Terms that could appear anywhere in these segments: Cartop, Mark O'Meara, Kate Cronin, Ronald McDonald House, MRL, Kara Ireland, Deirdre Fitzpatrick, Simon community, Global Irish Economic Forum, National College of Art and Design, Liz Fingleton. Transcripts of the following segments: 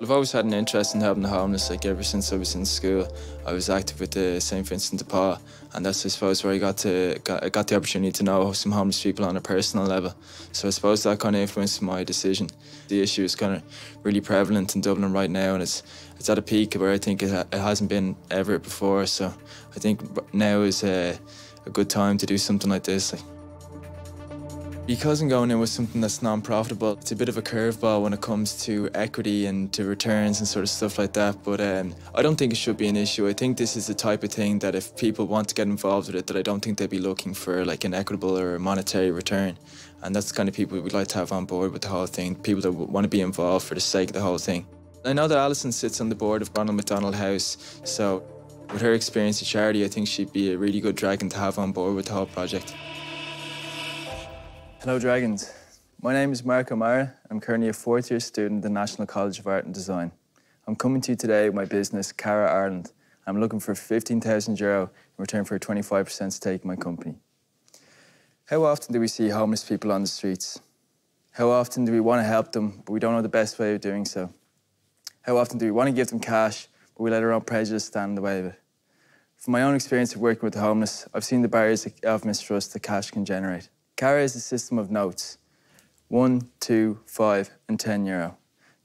I've always had an interest in helping the homeless, like ever since I was in school. I was active with the St. Vincent de Paul, and that's, I suppose, where I got the opportunity to know some homeless people on a personal level. So I suppose that kind of influenced my decision. The issue is kind of really prevalent in Dublin right now, and it's at a peak where I think it hasn't been ever before. So I think now is a good time to do something like this. Because I'm going in with something that's non-profitable, it's a bit of a curveball when it comes to equity and to returns and sort of stuff like that, but I don't think it should be an issue. I think this is the type of thing that if people want to get involved with it, that I don't think they'd be looking for like an equitable or a monetary return. And that's the kind of people we'd like to have on board with the whole thing, people that want to be involved for the sake of the whole thing. I know that Alison sits on the board of Ronald McDonald House, so with her experience at charity, I think she'd be a really good dragon to have on board with the whole project. Hello Dragons, my name is Mark O'Meara. I'm currently a fourth year student at the National College of Art and Design. I'm coming to you today with my business, Kara Ireland. I'm looking for €15,000 in return for a 25% stake in my company. How often do we see homeless people on the streets? How often do we want to help them, but we don't know the best way of doing so? How often do we want to give them cash, but we let our own prejudice stand in the way of it? From my own experience of working with the homeless, I've seen the barriers of mistrust that cash can generate. Kara is a system of notes, 1, 2, 5 and €10.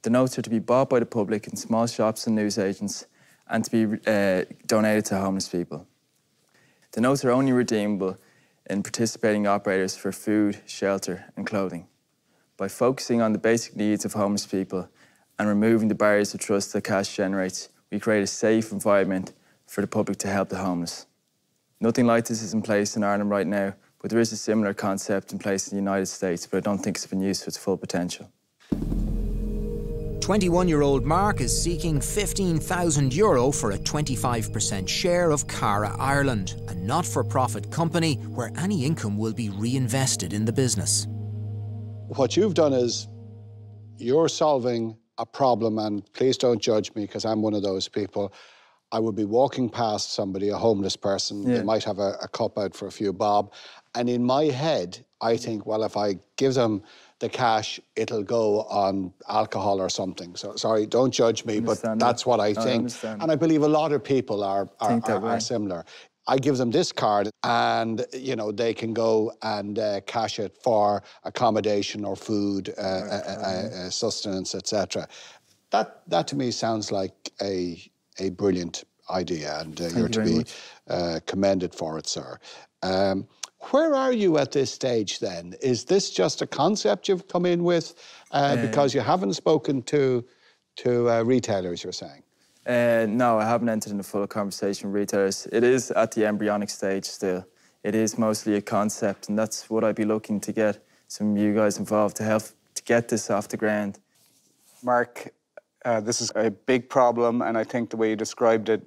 The notes are to be bought by the public in small shops and newsagents and to be donated to homeless people. The notes are only redeemable in participating operators for food, shelter and clothing. By focusing on the basic needs of homeless people and removing the barriers of trust that cash generates, we create a safe environment for the public to help the homeless. Nothing like this is in place in Ireland right now, but there is a similar concept in place in the United States, but I don't think it's been used to its full potential. 21-year-old Mark is seeking €15,000 for a 25% share of Kara Ireland, a not-for-profit company where any income will be reinvested in the business. What you've done is you're solving a problem, and please don't judge me because I'm one of those people. I would be walking past somebody, a homeless person, they might have a cup out for a few bob, and in my head, I think, well, if I give them the cash, it'll go on alcohol or something. So, sorry, don't judge me, but that's what I think. And I believe a lot of people are similar. I give them this card and, you know, they can go and cash it for accommodation or food, sustenance, etc. That to me sounds like a brilliant idea, and you're to be commended for it, sir. Where are you at this stage then? Is this just a concept you've come in with? Because you haven't spoken to retailers, you're saying? No, I haven't entered in a full conversation with retailers. It is at the embryonic stage still. It is mostly a concept, and that's what I'd be looking to get some of you guys involved to help to get this off the ground. Mark, this is a big problem, and I think the way you described it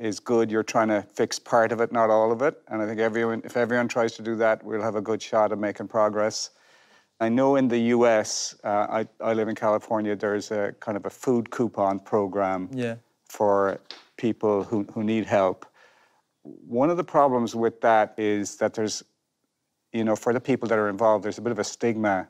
is good. You're trying to fix part of it, not all of it. And I think if everyone tries to do that, we'll have a good shot at making progress. I know in the US, I live in California, there's a kind of a food coupon program for people who need help. One of the problems with that is that there's, you know, for the people that are involved, there's a bit of a stigma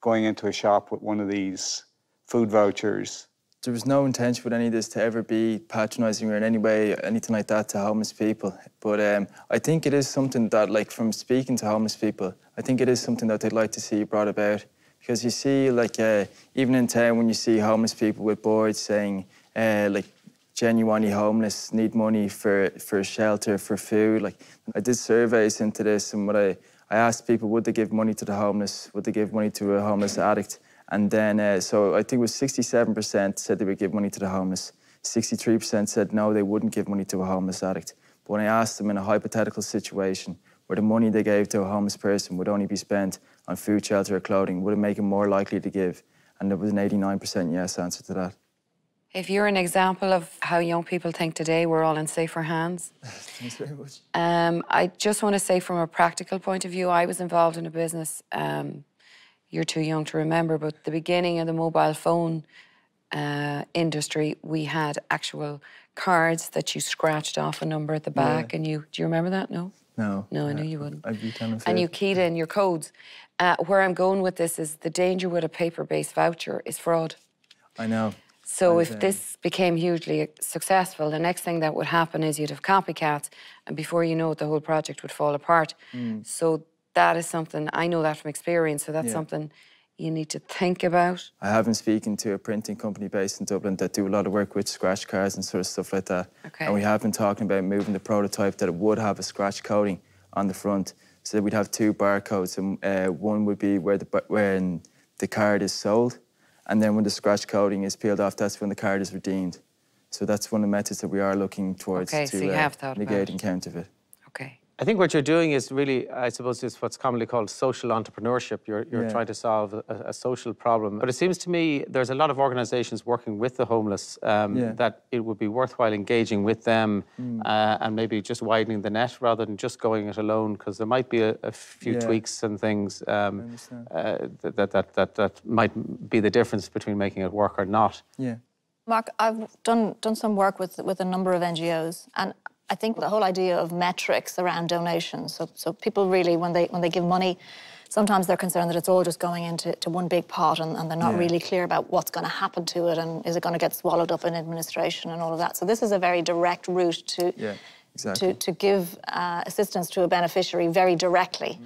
going into a shop with one of these food vouchers. There was no intention with any of this to ever be patronising or in any way, anything like that to homeless people. But I think it is something that, like, from speaking to homeless people, I think it is something that they'd like to see brought about. Because you see, like, even in town when you see homeless people with boards saying, like, genuinely homeless, need money for shelter, for food. Like, I did surveys into this, and what I asked people, would they give money to the homeless? Would they give money to a homeless addict? And then, so I think it was 67% said they would give money to the homeless. 63% said no, they wouldn't give money to a homeless addict. But when I asked them in a hypothetical situation where the money they gave to a homeless person would only be spent on food, shelter or clothing, would it make them more likely to give? And there was an 89% yes answer to that. If you're an example of how young people think today, we're all in safer hands. Thanks very much. I just want to say from a practical point of view, I was involved in a business, you're too young to remember, but the beginning of the mobile phone industry, we had actual cards that you scratched off a number at the back, and you, do you remember that? No? No. No, I knew you wouldn't. I'd be kind of and you keyed in your codes. Where I'm going with this is the danger with a paper-based voucher is fraud. I know. So if this became hugely successful, the next thing that would happen is you'd have copycats, and before you know it, the whole project would fall apart. So that is something, I know that from experience, so that's something you need to think about. I have been speaking to a printing company based in Dublin that do a lot of work with scratch cards and sort of stuff like that. Okay. And we have been talking about moving the prototype that it would have a scratch coding on the front, so that we'd have two barcodes, and one would be where the card is sold, and then when the scratch coating is peeled off, that's when the card is redeemed. So that's one of the methods that we are looking towards to negate and counterfeit. Okay. I think what you're doing is really, I suppose, is what's commonly called social entrepreneurship. You're trying to solve a social problem. But it seems to me there's a lot of organisations working with the homeless that it would be worthwhile engaging with them and maybe just widening the net rather than just going it alone, because there might be a few tweaks and things that might be the difference between making it work or not. Yeah. Mark, I've done some work with a number of NGOs, and I think the whole idea of metrics around donations, so people really, when they give money, sometimes they're concerned that it's all just going into one big pot, and they're not really clear about what's going to happen to it, and is it going to get swallowed up in administration and all of that. So this is a very direct route to give assistance to a beneficiary very directly.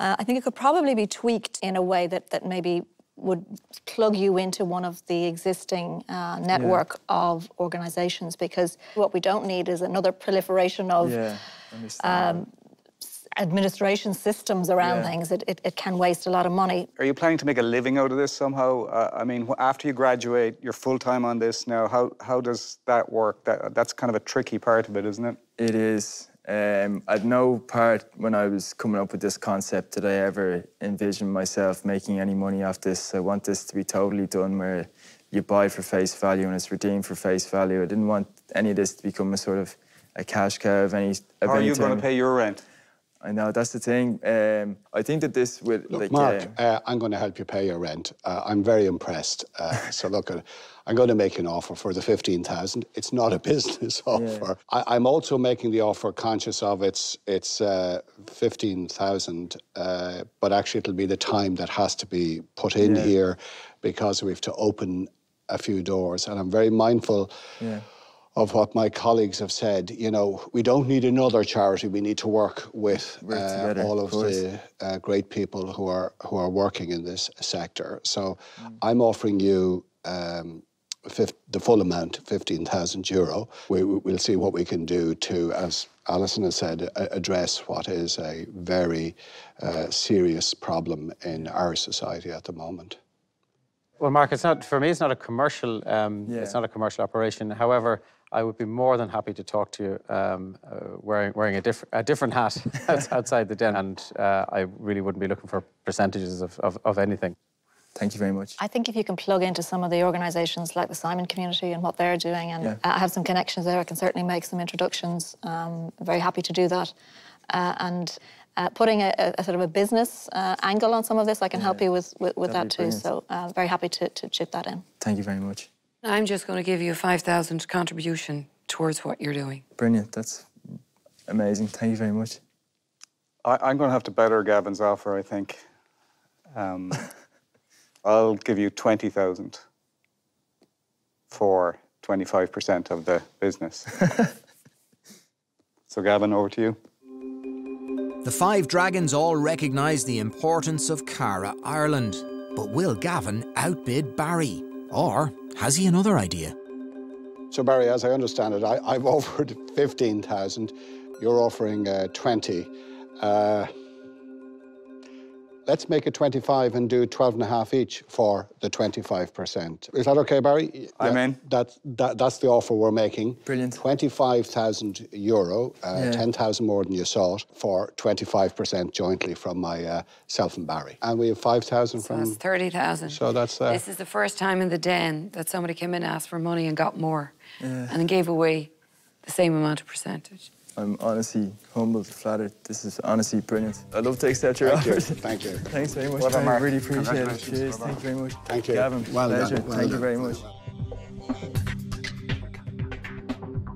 I think it could probably be tweaked in a way that maybe would plug you into one of the existing network of organisations, because what we don't need is another proliferation of administration systems around things. It can waste a lot of money. Are you planning to make a living out of this somehow? I mean, after you graduate, you're full-time on this now. How does that work? That's kind of a tricky part of it, isn't it? It is. At no part when I was coming up with this concept did I ever envision myself making any money off this. I want this to be totally done where you buy for face value and it's redeemed for face value. I didn't want any of this to become a sort of a cash cow of any time. How are you going to pay your rent? I know, that's the thing. I think that this would... Look, like, Mark, I'm going to help you pay your rent. I'm very impressed. So look, I'm going to make an offer for the 15,000. It's not a business offer. I'm also making the offer conscious of it's 15,000, but actually it'll be the time that has to be put in here, because we have to open a few doors. And I'm very mindful... of what my colleagues have said. You know, we don't need another charity. We need to work with together, all of the great people who are working in this sector. So I'm offering you the full amount, €15,000. We'll see what we can do to, as Alison has said, address what is a very serious problem in our society at the moment. Well, Mark, it's not, for me, it's not a commercial. It's not a commercial operation. However, I would be more than happy to talk to you wearing a different hat outside the den, and I really wouldn't be looking for percentages of anything. Thank you very much. I think if you can plug into some of the organisations like the Simon community and what they're doing, and I have some connections there, I can certainly make some introductions. I'm very happy to do that. Putting a sort of a business angle on some of this, I can help you with that too. Brilliant. So very happy to chip that in. Thank you very much. I'm just going to give you a 5,000 contribution towards what you're doing. Brilliant, that's amazing. Thank you very much. I'm going to have to better Gavin's offer, I think. I'll give you 20,000 for 25% of the business. So Gavin, over to you. The Five Dragons all recognise the importance of Kara Ireland. But will Gavin outbid Barry? Or has he another idea? So, Barry, as I understand it, I've offered 15,000. You're offering 20. Let's make it 25 and do 12.5 each for the 25%. Is that OK, Barry? I'm in. That's the offer we're making. Brilliant. €25,000, 10,000 more than you sought, for 25% jointly from myself and Barry. And we have 5,000 from... that's 30,000. So that's... this is the first time in the den that somebody came in and asked for money and got more and gave away the same amount of percentage. I'm honestly humbled, flattered. This is honestly brilliant. I'd love to accept your offer. Thank you. Thanks very much. Well, I really appreciate it. Cheers. Thank you very much. Thank you. Gavin, well pleasure. Well, thank you very much.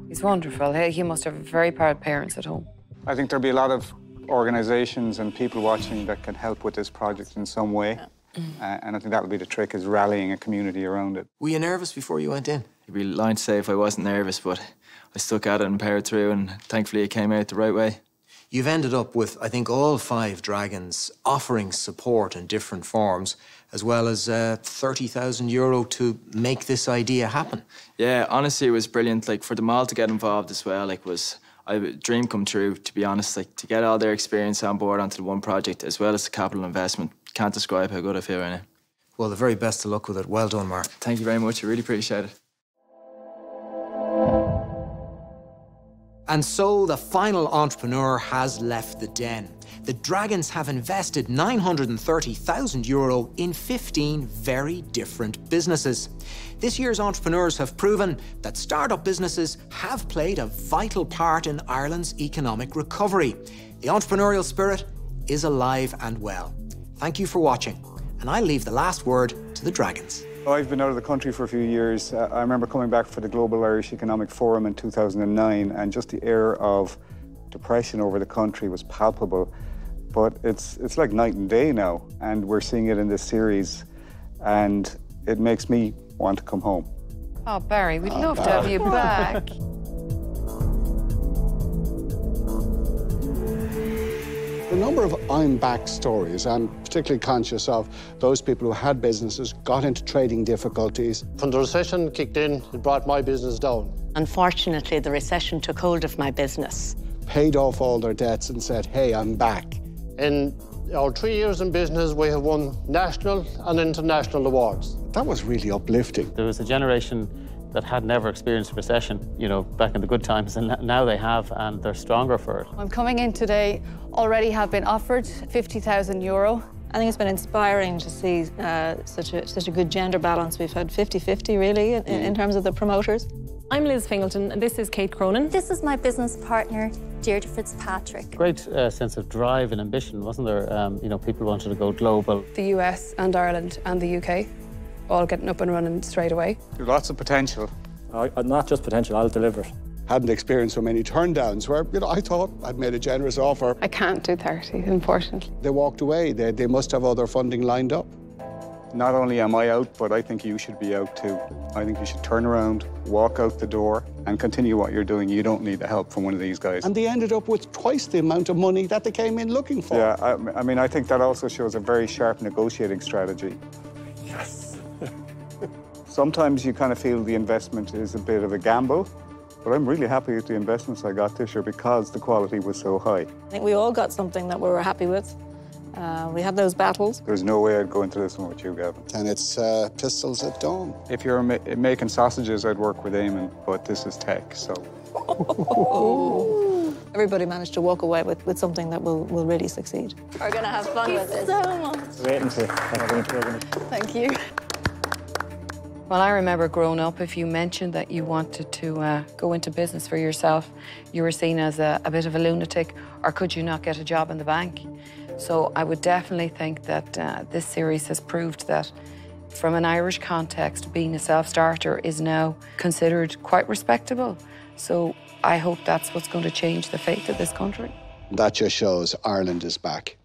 He's wonderful. He must have very proud parents at home. I think there'll be a lot of organisations and people watching that can help with this project in some way. And I think that'll be the trick, is rallying a community around it. Were you nervous before you went in? You'd be lying to say if I wasn't nervous, but I stuck at it and powered through, and thankfully it came out the right way. You've ended up with, I think, all 5 dragons offering support in different forms, as well as €30,000 to make this idea happen. Yeah, honestly, it was brilliant. Like, for them all to get involved as well, like, was a dream come true, to be honest. Like, to get all their experience on board onto the one project, as well as the capital investment, can't describe how good I feel right now. Well, the very best of luck with it. Well done, Mark. Thank you very much. I really appreciate it. And so the final entrepreneur has left the den. The Dragons have invested €930,000 in 15 very different businesses. This year's entrepreneurs have proven that startup businesses have played a vital part in Ireland's economic recovery. The entrepreneurial spirit is alive and well. Thank you for watching, and I leave the last word to the Dragons. I've been out of the country for a few years. I remember coming back for the Global Irish Economic Forum in 2009, and just the air of depression over the country was palpable. But it's like night and day now, and we're seeing it in this series, and it makes me want to come home. Oh, Barry, we'd love to have you back. The number of I'm back stories, I'm particularly conscious of those people who had businesses, got into trading difficulties. When the recession kicked in, it brought my business down. Unfortunately, the recession took hold of my business. Paid off all their debts and said, hey, I'm back. In our 3 years in business, we have won national and international awards. That was really uplifting. There was a generation that had never experienced recession, you know, back in the good times, and now they have, and they're stronger for it. I'm coming in today, already have been offered €50,000. I think it's been inspiring to see such a good gender balance. We've had 50-50, really, in terms of the promoters. I'm Liz Fingleton, and this is Kate Cronin. This is my business partner, Deirdre Fitzpatrick. Great sense of drive and ambition, wasn't there? You know, people wanted to go global. The US and Ireland and the UK. All getting up and running straight away. There's lots of potential. Not just potential, I'll deliver. Hadn't experienced so many turndowns where, you know, I thought I'd made a generous offer. I can't do 30, unfortunately. They walked away. They must have other funding lined up. Not only am I out, but I think you should be out too. I think you should turn around, walk out the door, and continue what you're doing. You don't need the help from one of these guys. And they ended up with twice the amount of money that they came in looking for. Yeah, I mean, I think that also shows a very sharp negotiating strategy. Yes. Sometimes you kind of feel the investment is a bit of a gamble, but I'm really happy with the investments I got this year because the quality was so high. I think we all got something that we were happy with. We had those battles. There's no way I'd go into this one with you, Gavin. And it's pistols at dawn. If you're making sausages, I'd work with Eamon, but this is tech, so... Everybody managed to walk away with something that will really succeed. We're going to have fun with this. Thank you so much. Thank you. Well, I remember growing up, if you mentioned that you wanted to go into business for yourself, you were seen as a bit of a lunatic, or could you not get a job in the bank? So I would definitely think that this series has proved that from an Irish context, being a self-starter is now considered quite respectable. So I hope that's what's going to change the fate of this country. That just shows Ireland is back.